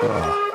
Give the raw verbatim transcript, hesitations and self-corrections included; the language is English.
Oh.